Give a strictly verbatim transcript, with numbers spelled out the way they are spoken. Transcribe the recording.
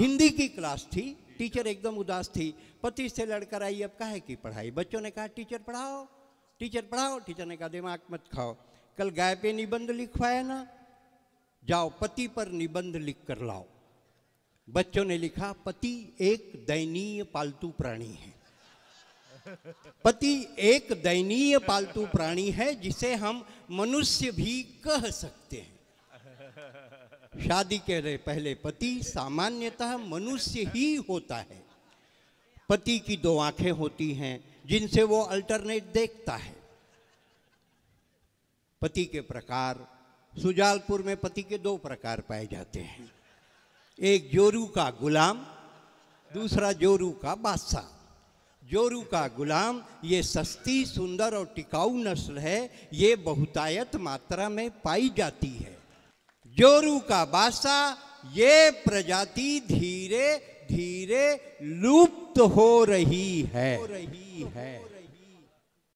हिंदी की क्लास थी, टीचर एकदम उदास थी। पति से लड़कर आई, अब काहे की पढ़ाई। बच्चों ने कहा टीचर पढ़ाओ, टीचर पढ़ाओ। टीचर ने कहा दिमाग मत खाओ, कल गाय पे निबंध लिखवाया ना, जाओ पति पर निबंध लिख कर लाओ। बच्चों ने लिखा पति एक दयनीय पालतू प्राणी है, पति एक दयनीय पालतू प्राणी है जिसे हम मनुष्य भी कह सकते हैं। शादी के पहले पति सामान्यतः मनुष्य ही होता है। पति की दो आंखें होती हैं जिनसे वो अल्टरनेट देखता है। पति के प्रकार सुजालपुर में पति के दो प्रकार पाए जाते हैं, एक जोरू का गुलाम, दूसरा जोरू का बादशाह। जोरू का गुलाम ये सस्ती, सुंदर और टिकाऊ नस्ल है, ये बहुतायत मात्रा में पाई जाती है। जोरू का बादशाह ये प्रजाति धीरे धीरे लुप्त हो रही है, हो रही है।